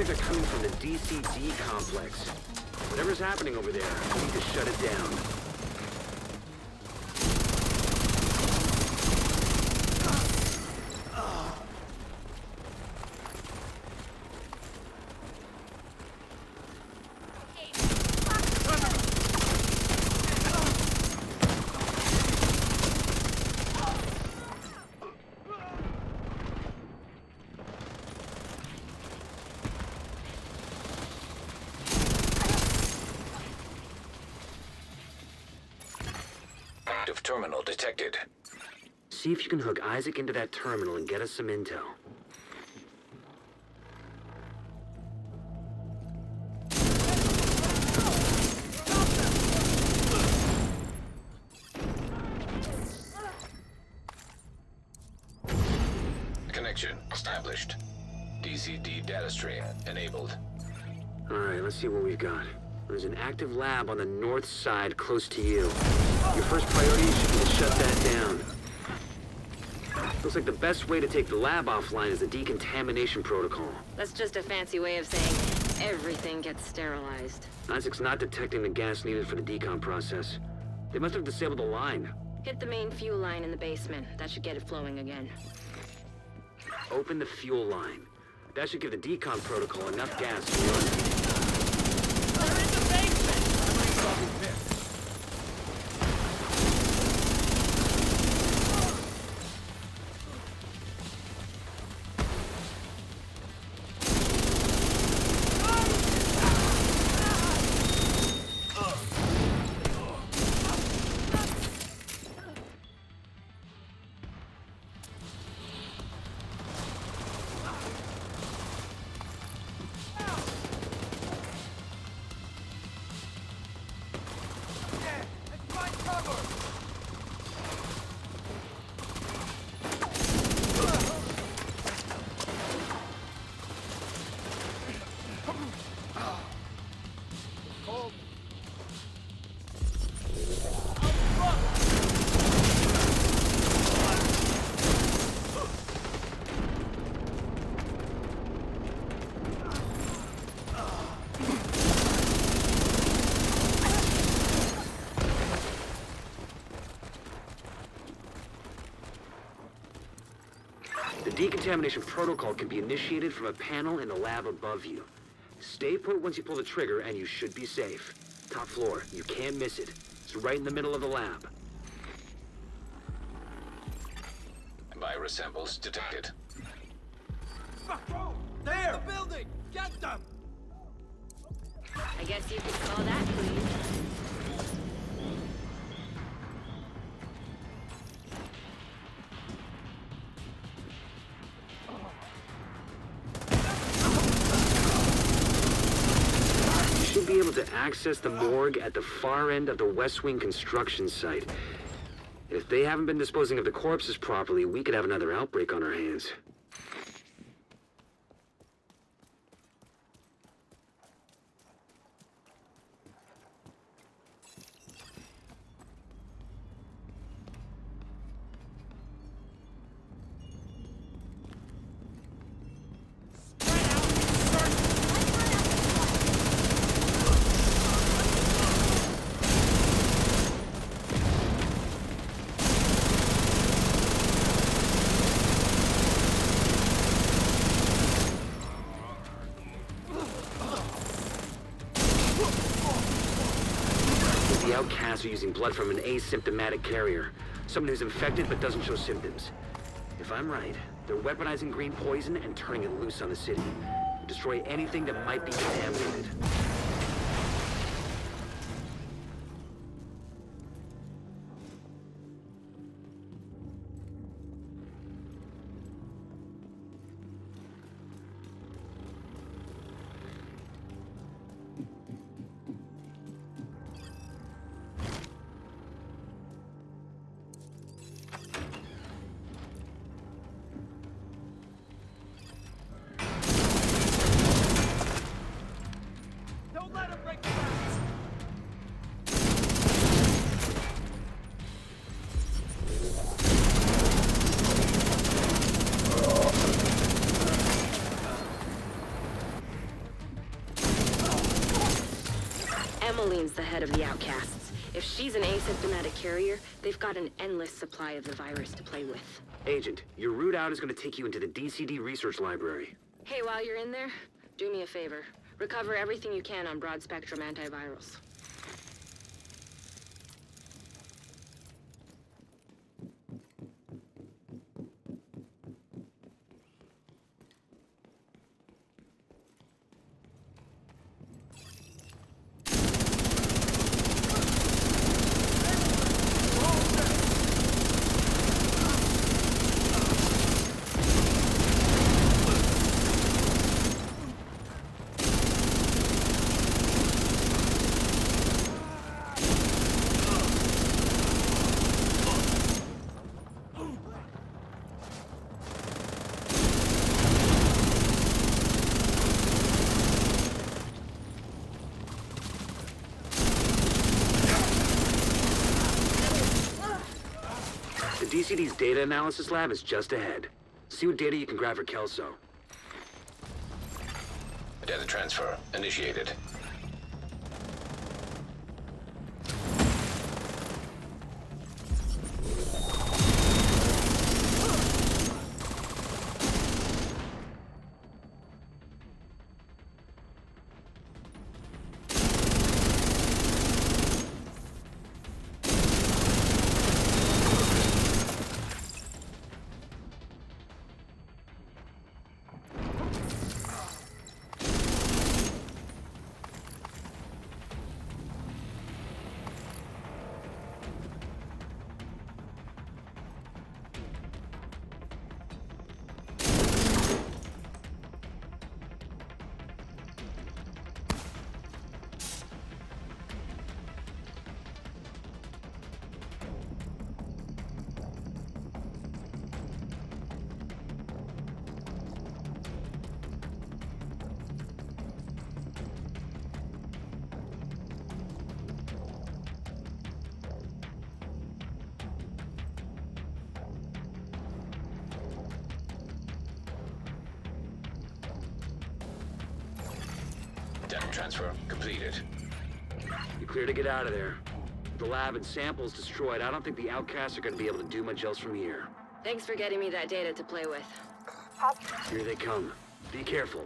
like they're coming from the DCD complex. Whatever's happening over there, we need to shut it down. Terminal detected. See if you can hook Isaac into that terminal and get us some intel. Connection established. DCD data stream enabled. All right, let's see what we've got. There's an active lab on the north side close to you. Your first priority should be to shut that down. Looks like the best way to take the lab offline is the decontamination protocol. That's just a fancy way of saying everything gets sterilized. Isaac's not detecting the gas needed for the decom process. They must have disabled the line. Hit the main fuel line in the basement. That should get it flowing again. Open the fuel line. That should give the decom protocol enough gas to run. The decontamination protocol can be initiated from a panel in the lab above you. Stay put once you pull the trigger and you should be safe. Top floor, you can't miss it. It's right in the middle of the lab. Virus samples detected. Fuck! There! In the building! Get them! I guess you could call that clean. Be able to access the morgue at the far end of the West Wing construction site. If they haven't been disposing of the corpses properly, we could have another outbreak on our hands. Outcasts are using blood from an asymptomatic carrier, someone who's infected but doesn't show symptoms. If I'm right, they're weaponizing green poison and turning it loose on the city. Destroy anything that might be contaminated. Emmeline's the head of the outcasts. If she's an asymptomatic carrier, they've got an endless supply of the virus to play with. Agent, your route out is going to take you into the DCD research library. Hey, while you're in there, do me a favor. Recover everything you can on broad-spectrum antivirals. DCD's data analysis lab is just ahead. See what data you can grab for Kelso. Data transfer initiated. Data transfer completed. You're clear to get out of there. With the lab and samples destroyed, I don't think the outcasts are going to be able to do much else from here. Thanks for getting me that data to play with. Here they come. Be careful.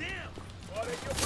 Damn!